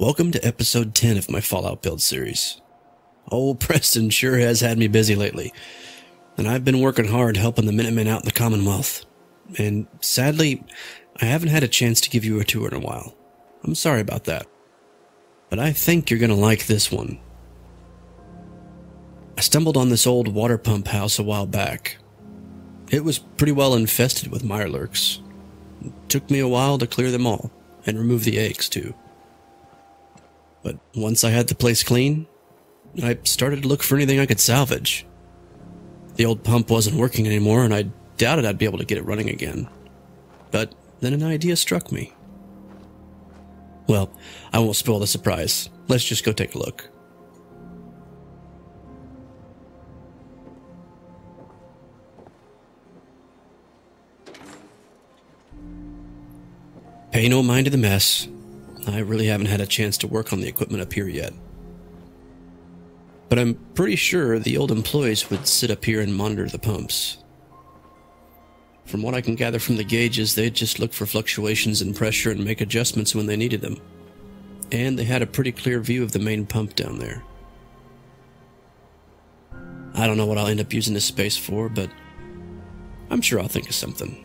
Welcome to episode 10 of my Fallout build series. Old Preston sure has had me busy lately, and I've been working hard helping the Minutemen out in the Commonwealth. And sadly, I haven't had a chance to give you a tour in a while. I'm sorry about that, but I think you're going to like this one. I stumbled on this old water pump house a while back. It was pretty well infested with Mirelurks. It took me a while to clear them all, and remove the eggs too. But once I had the place clean, I started to look for anything I could salvage. The old pump wasn't working anymore, and I doubted I'd be able to get it running again. But then an idea struck me. Well, I won't spoil the surprise. Let's just go take a look. Pay no mind to the mess. I really haven't had a chance to work on the equipment up here yet. But I'm pretty sure the old employees would sit up here and monitor the pumps. From what I can gather from the gauges, they'd just look for fluctuations in pressure and make adjustments when they needed them. And they had a pretty clear view of the main pump down there. I don't know what I'll end up using this space for, but I'm sure I'll think of something.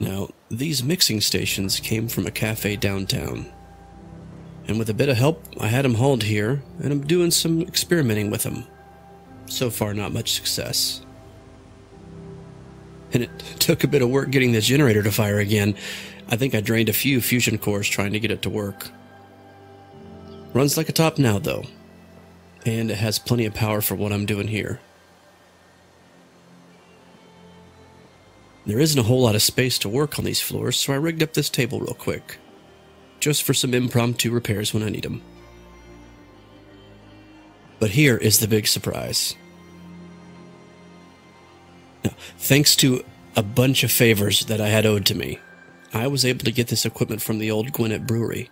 Now, these mixing stations came from a cafe downtown, and with a bit of help, I had them hauled here, and I'm doing some experimenting with them. So far, not much success. And it took a bit of work getting this generator to fire again. I think I drained a few fusion cores trying to get it to work. Runs like a top now, though, and it has plenty of power for what I'm doing here. There isn't a whole lot of space to work on these floors, so I rigged up this table real quick, just for some impromptu repairs when I need them. But here is the big surprise. Now, thanks to a bunch of favors that I had owed to me, I was able to get this equipment from the old Gwinnett Brewery,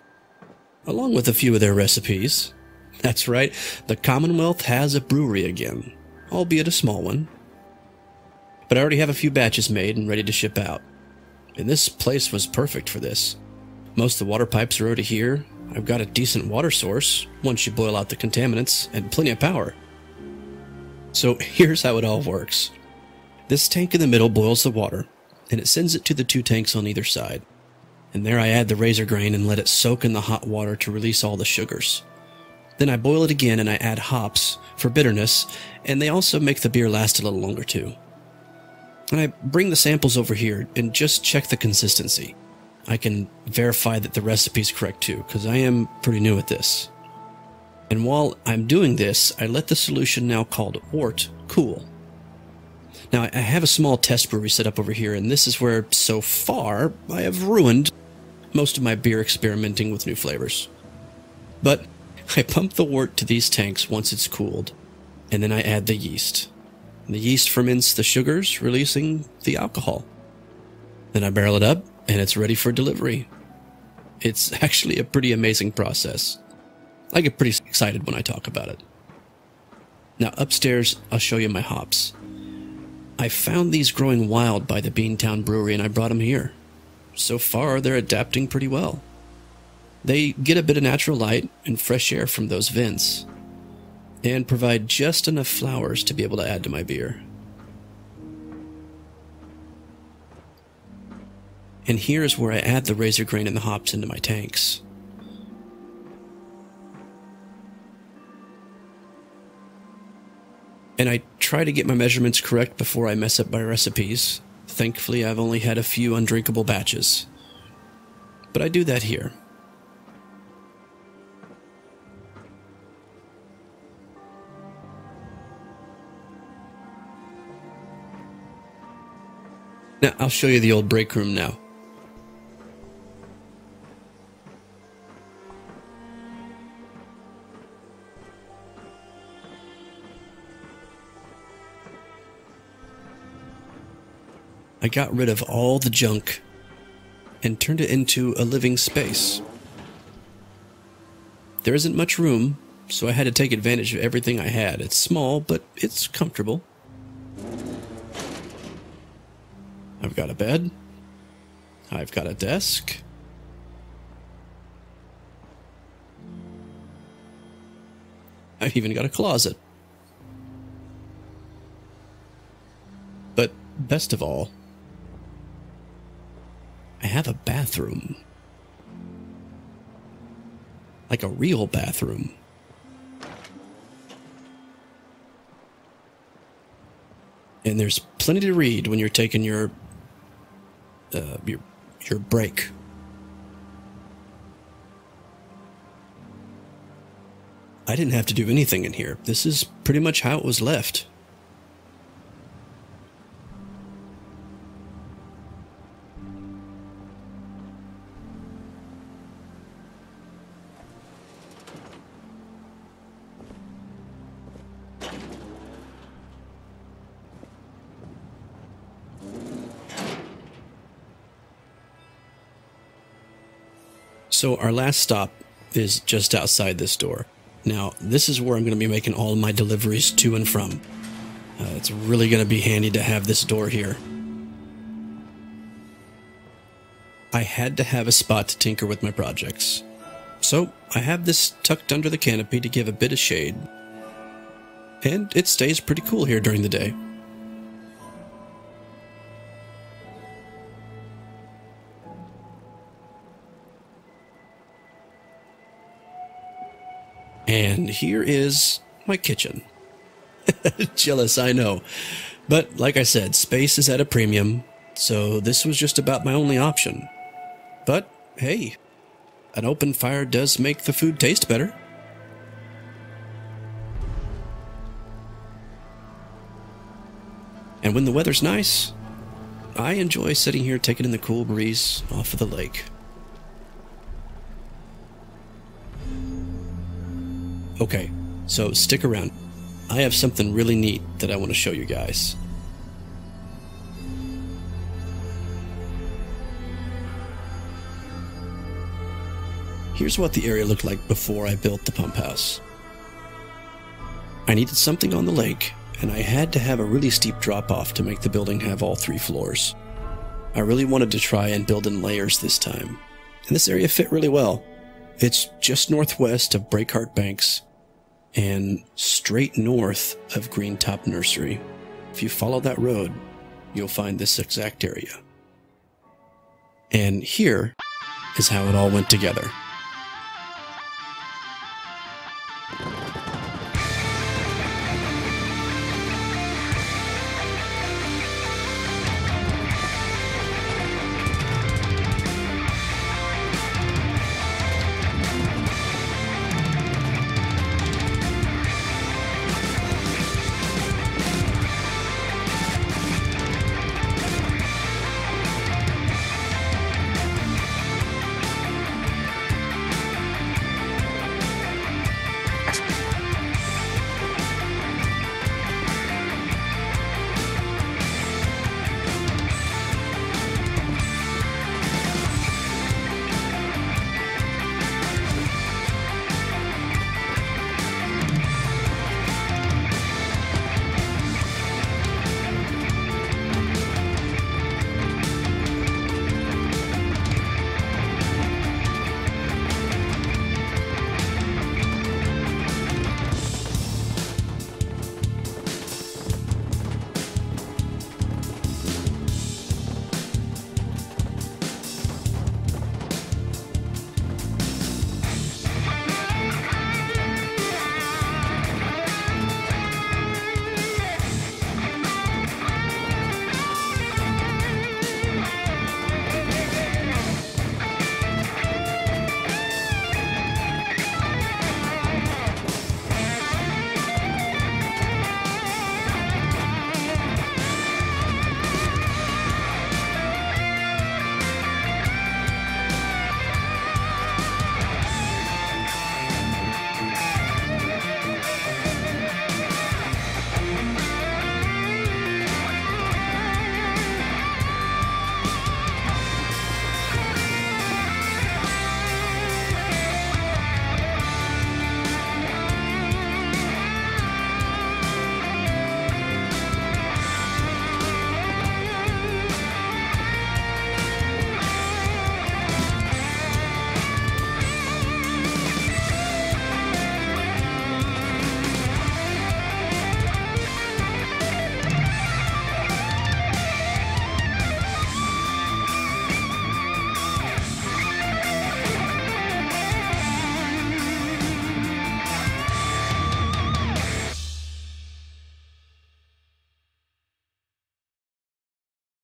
along with a few of their recipes. That's right, the Commonwealth has a brewery again, albeit a small one. But I already have a few batches made and ready to ship out. And this place was perfect for this. Most of the water pipes are already here. I've got a decent water source, once you boil out the contaminants, and plenty of power. So here's how it all works. This tank in the middle boils the water, and it sends it to the two tanks on either side. And there I add the razor grain and let it soak in the hot water to release all the sugars. Then I boil it again and I add hops for bitterness, and they also make the beer last a little longer too. And I bring the samples over here and just check the consistency. I can verify that the recipe's correct too, because I am pretty new at this. And while I'm doing this, I let the solution now called wort cool. Now, I have a small test brewery set up over here, and this is where, so far, I have ruined most of my beer experimenting with new flavors. But I pump the wort to these tanks once it's cooled, and then I add the yeast. The yeast ferments the sugars, releasing the alcohol. Then I barrel it up, and it's ready for delivery. It's actually a pretty amazing process. I get pretty excited when I talk about it. Now upstairs, I'll show you my hops. I found these growing wild by the Beantown Brewery, and I brought them here. So far, they're adapting pretty well. They get a bit of natural light and fresh air from those vents, and provide just enough flowers to be able to add to my beer. And here is where I add the razor grain and the hops into my tanks. And I try to get my measurements correct before I mess up my recipes. Thankfully, I've only had a few undrinkable batches. But I do that here. Now, I'll show you the old break room now. I got rid of all the junk and turned it into a living space. There isn't much room, so I had to take advantage of everything I had. It's small, but it's comfortable. I've got a bed. I've got a desk. I've even got a closet. But best of all, I have a bathroom. Like a real bathroom. And there's plenty to read when you're taking your break. I didn't have to do anything in here. This is pretty much how it was left. So our last stop is just outside this door. Now, this is where I'm going to be making all of my deliveries to and from. It's really going to be handy to have this door here. I had to have a spot to tinker with my projects. So I have this tucked under the canopy to give a bit of shade. And it stays pretty cool here during the day. And here is my kitchen. Jealous, I know. But like I said, space is at a premium, so this was just about my only option. But hey, an open fire does make the food taste better. And when the weather's nice, I enjoy sitting here taking in the cool breeze off of the lake. Okay, so stick around. I have something really neat that I want to show you guys. Here's what the area looked like before I built the pump house. I needed something on the lake, and I had to have a really steep drop off to make the building have all three floors. I really wanted to try and build in layers this time, and this area fit really well. It's just northwest of Breakheart Banks, and straight north of Green Top Nursery. If you follow that road, you'll find this exact area. And here is how it all went together.